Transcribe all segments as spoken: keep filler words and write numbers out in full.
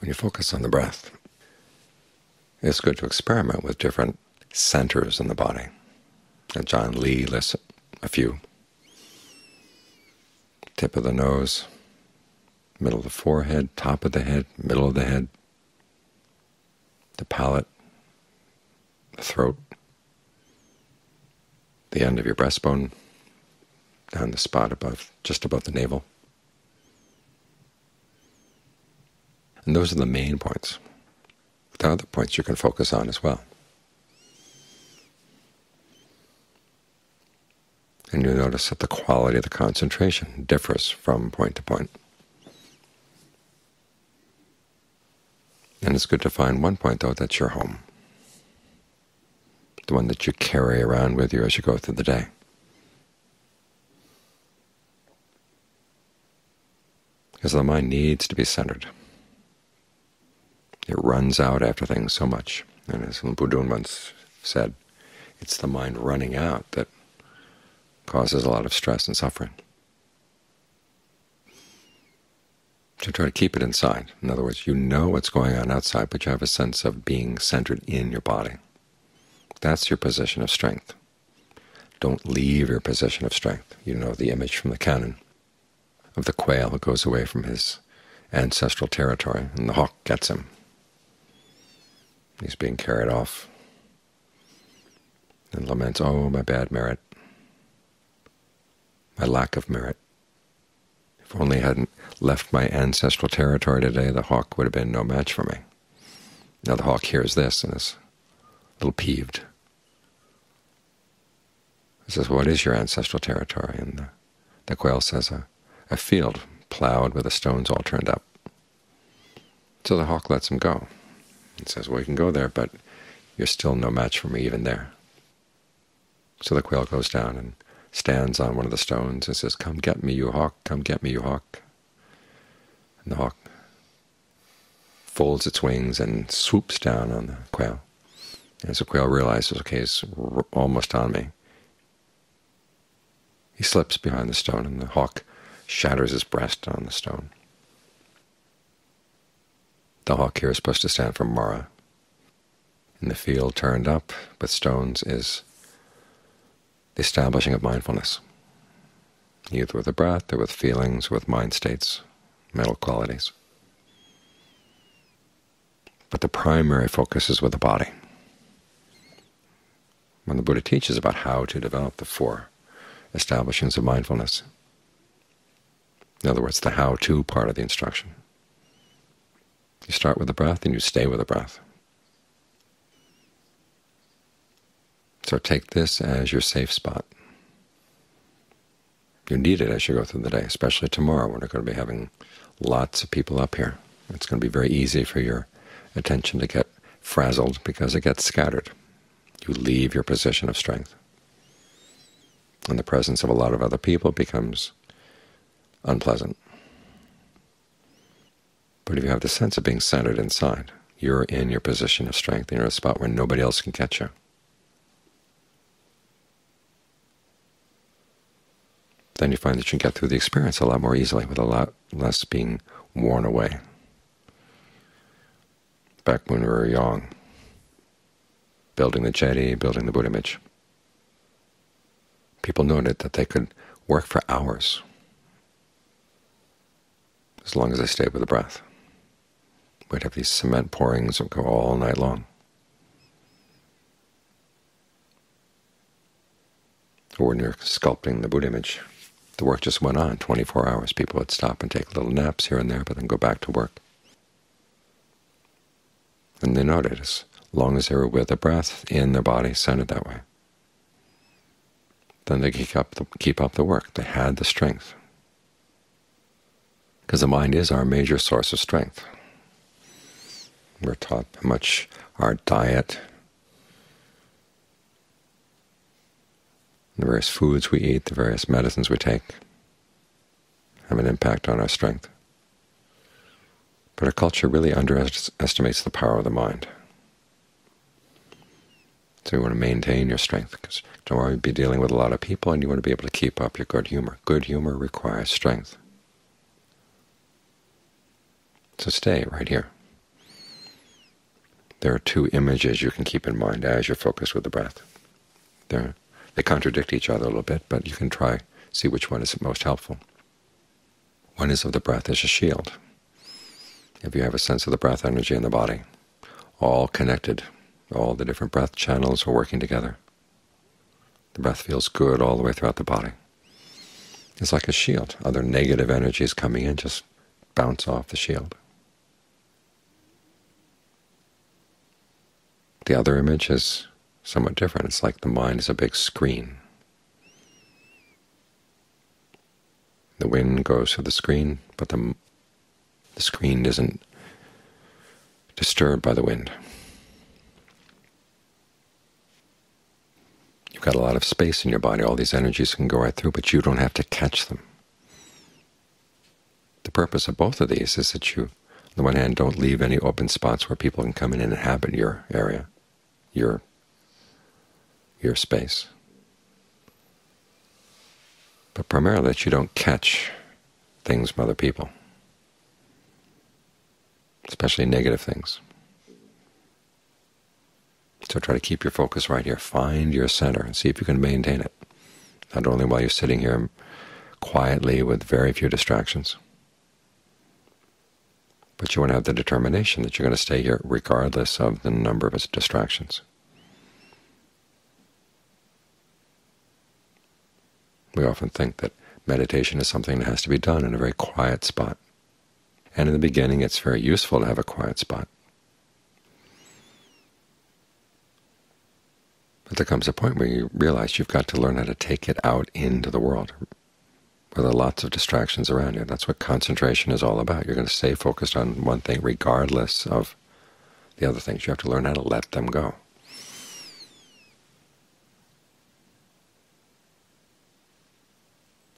when you focus on the breath. It's good to experiment with different centers in the body. And John Lee lists a few. Tip of the nose, middle of the forehead, top of the head, middle of the head, the palate, the throat, the end of your breastbone, down the spot above, just above the navel. And those are the main points. There are other points you can focus on as well. And you'll notice that the quality of the concentration differs from point to point. And it's good to find one point, though, that's your home, the one that you carry around with you as you go through the day. Because the mind needs to be centered. It runs out after things so much. And as Lumpudun once said, it's the mind running out that causes a lot of stress and suffering. So try to keep it inside. In other words, you know what's going on outside, but you have a sense of being centered in your body. That's your position of strength. Don't leave your position of strength. You know the image from the canon of the quail who goes away from his ancestral territory, and the hawk gets him. He's being carried off and laments, "Oh, my bad merit, my lack of merit. If only I hadn't left my ancestral territory today, the hawk would have been no match for me." Now the hawk hears this and is a little peeved. He says, "What is your ancestral territory?" And the, the quail says, a, a field plowed with the stones all turned up. So the hawk lets him go. He says, "Well, you can go there, but you're still no match for me even there." So the quail goes down and stands on one of the stones and says, "Come get me, you hawk, come get me, you hawk." And the hawk folds its wings and swoops down on the quail. And so the quail realizes, okay, he's almost on me. He slips behind the stone, and the hawk shatters his breast on the stone. The hawk here is supposed to stand for Mara. And the field turned up with stones is the establishing of mindfulness, either with the breath or with feelings, with mind states, mental qualities. But the primary focus is with the body. When the Buddha teaches about how to develop the four establishments of mindfulness, in other words, the how-to part of the instruction, you start with the breath and you stay with the breath. So take this as your safe spot. You need it as you go through the day, especially tomorrow when we're going to be having lots of people up here. It's going to be very easy for your attention to get frazzled because it gets scattered. You leave your position of strength. And the presence of a lot of other people becomes unpleasant. But if you have the sense of being centered inside, you're in your position of strength, and you're in a spot where nobody else can catch you. Then you find that you can get through the experience a lot more easily, with a lot less being worn away. Back when we were young, building the jetty, building the Buddha image, people noted that they could work for hours as long as they stayed with the breath. We'd have these cement pourings that would go all night long. Or when you're sculpting the Buddha image, the work just went on twenty-four hours. People would stop and take little naps here and there, but then go back to work. And they noted, as long as they were with the breath, in their body, centered that way, then they could keep up the, keep up the work. They had the strength. Because the mind is our major source of strength. We're taught how much our diet, the various foods we eat, the various medicines we take, have an impact on our strength. But our culture really underestimates the power of the mind. So you want to maintain your strength, because tomorrow you'll be dealing with a lot of people, and you want to be able to keep up your good humor. Good humor requires strength. So stay right here. There are two images you can keep in mind as you're focused with the breath. They're, they contradict each other a little bit, but you can try see which one is most helpful. One is of the breath as a shield. If you have a sense of the breath energy in the body, all connected, all the different breath channels are working together. The breath feels good all the way throughout the body. It's like a shield. Other negative energies coming in just bounce off the shield. The other image is somewhat different. It's like the mind is a big screen. The wind goes through the screen, but the, the screen isn't disturbed by the wind. You've got a lot of space in your body. All these energies can go right through, but you don't have to catch them. The purpose of both of these is that you, on the one hand, don't leave any open spots where people can come in and inhabit your area, your, your space. But primarily that you don't catch things from other people, especially negative things. So try to keep your focus right here. Find your center and see if you can maintain it, not only while you're sitting here quietly with very few distractions, but you want to have the determination that you're going to stay here regardless of the number of distractions. We often think that meditation is something that has to be done in a very quiet spot. And in the beginning it's very useful to have a quiet spot. But there comes a point where you realize you've got to learn how to take it out into the world, where there are lots of distractions around you. That's what concentration is all about. You're going to stay focused on one thing regardless of the other things. You have to learn how to let them go.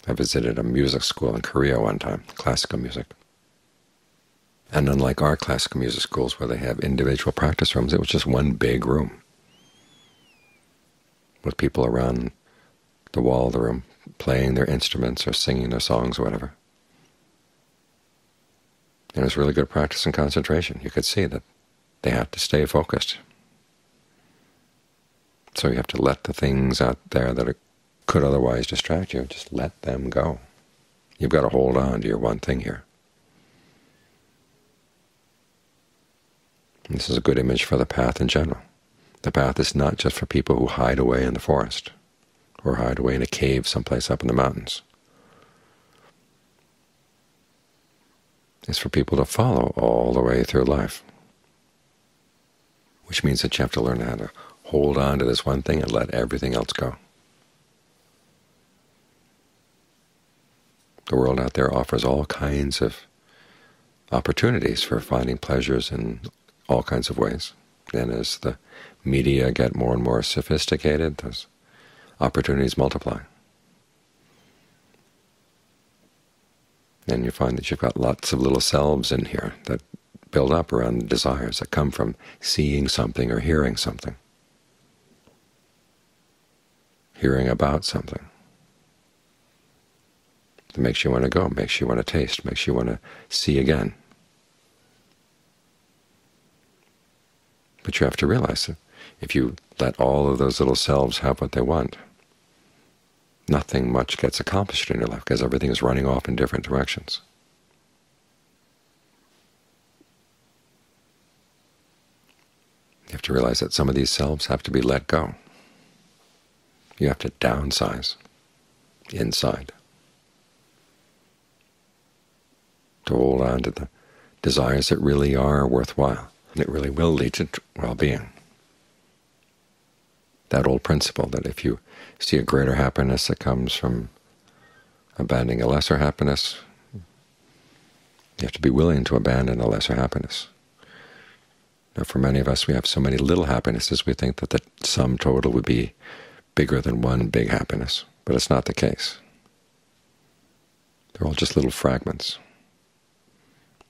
I visited a music school in Korea one time, classical music. And unlike our classical music schools where they have individual practice rooms, it was just one big room with people around the wall of the room playing their instruments or singing their songs or whatever. And it was really good practice and concentration. You could see that they have to stay focused. So you have to let the things out there that are could otherwise distract you, just let them go. You've got to hold on to your one thing here. And this is a good image for the path in general. The path is not just for people who hide away in the forest or hide away in a cave someplace up in the mountains. It's for people to follow all the way through life, which means that you have to learn how to hold on to this one thing and let everything else go. The world out there offers all kinds of opportunities for finding pleasures in all kinds of ways. And as the media get more and more sophisticated, those opportunities multiply. And you find that you've got lots of little selves in here that build up around desires that come from seeing something or hearing something, hearing about something. It makes you want to go, makes you want to taste, makes you want to see again. But you have to realize that if you let all of those little selves have what they want, nothing much gets accomplished in your life because everything is running off in different directions. You have to realize that some of these selves have to be let go. You have to downsize inside, to hold on to the desires that really are worthwhile, and it really will lead to well-being. That old principle that if you see a greater happiness that comes from abandoning a lesser happiness, you have to be willing to abandon a lesser happiness. Now, for many of us, we have so many little happinesses, we think that the sum total would be bigger than one big happiness, but it's not the case. They're all just little fragments.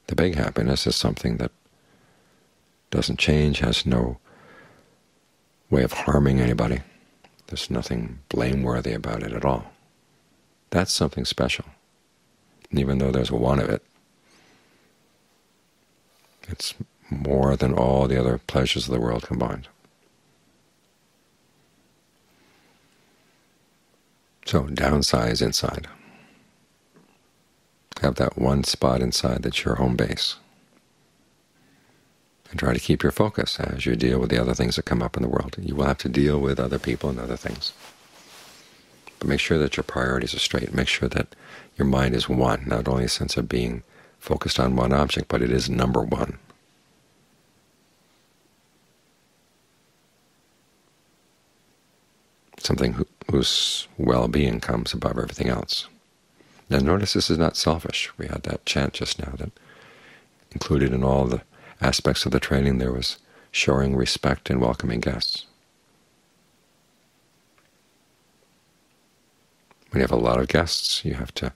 The big happiness is something that doesn't change, has no way of harming anybody. There's nothing blameworthy about it at all. That's something special. And even though there's one of it, it's more than all the other pleasures of the world combined. So downside is inside. Have that one spot inside that's your home base. And try to keep your focus as you deal with the other things that come up in the world. You will have to deal with other people and other things. But make sure that your priorities are straight. Make sure that your mind is one, not only a sense of being focused on one object, but it is number one. Something who, whose well-being comes above everything else. Now notice this is not selfish. We had that chant just now that included in all the aspects of the training there was showing respect and welcoming guests. When you have a lot of guests, you have to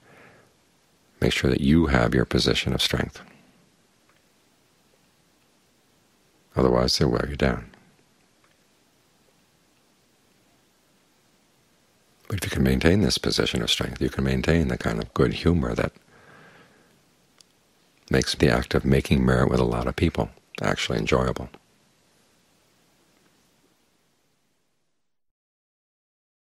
make sure that you have your position of strength. Otherwise, they'll wear you down. But if you can maintain this position of strength, you can maintain the kind of good humor that makes the act of making merit with a lot of people actually enjoyable.